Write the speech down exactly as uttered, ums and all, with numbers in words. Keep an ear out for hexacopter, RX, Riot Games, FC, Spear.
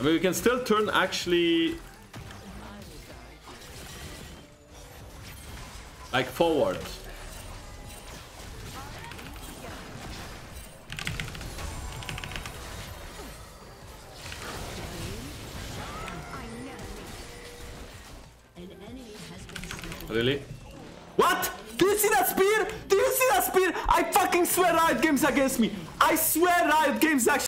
I mean, we can still turn actually like forward. Really? What? Do you see that spear? Do you see that spear? I fucking swear Riot Games against me. I swear Riot Games actually.